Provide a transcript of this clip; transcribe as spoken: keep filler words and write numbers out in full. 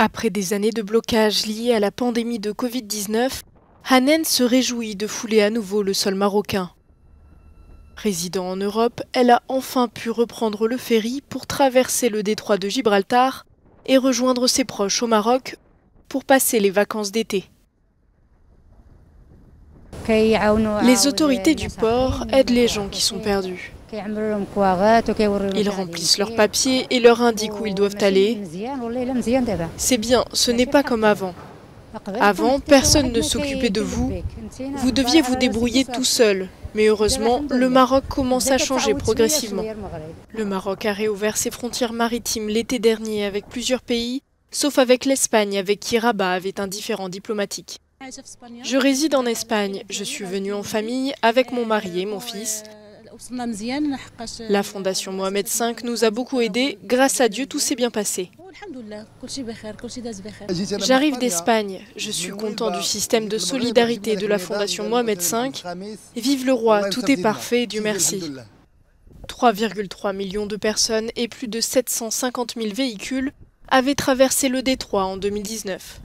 Après des années de blocage liées à la pandémie de Covid dix-neuf, Hanen se réjouit de fouler à nouveau le sol marocain. Résidant en Europe, elle a enfin pu reprendre le ferry pour traverser le détroit de Gibraltar et rejoindre ses proches au Maroc pour passer les vacances d'été. Les autorités du port aident les gens qui sont perdus. Ils remplissent leurs papiers et leur indiquent où ils doivent aller. C'est bien, ce n'est pas comme avant. Avant, personne ne s'occupait de vous. Vous deviez vous débrouiller tout seul. Mais heureusement, le Maroc commence à changer progressivement. Le Maroc a réouvert ses frontières maritimes l'été dernier avec plusieurs pays, sauf avec l'Espagne, avec qui Rabat avait un différend diplomatique. Je réside en Espagne. Je suis venue en famille avec mon mari et mon fils. La Fondation Mohammed cinq nous a beaucoup aidés. Grâce à Dieu, tout s'est bien passé. J'arrive d'Espagne. Je suis content du système de solidarité de la Fondation Mohammed cinq. Vive le roi, tout est parfait, Dieu merci. trois virgule trois millions de personnes et plus de sept cent cinquante mille véhicules avaient traversé le détroit en deux mille dix-neuf.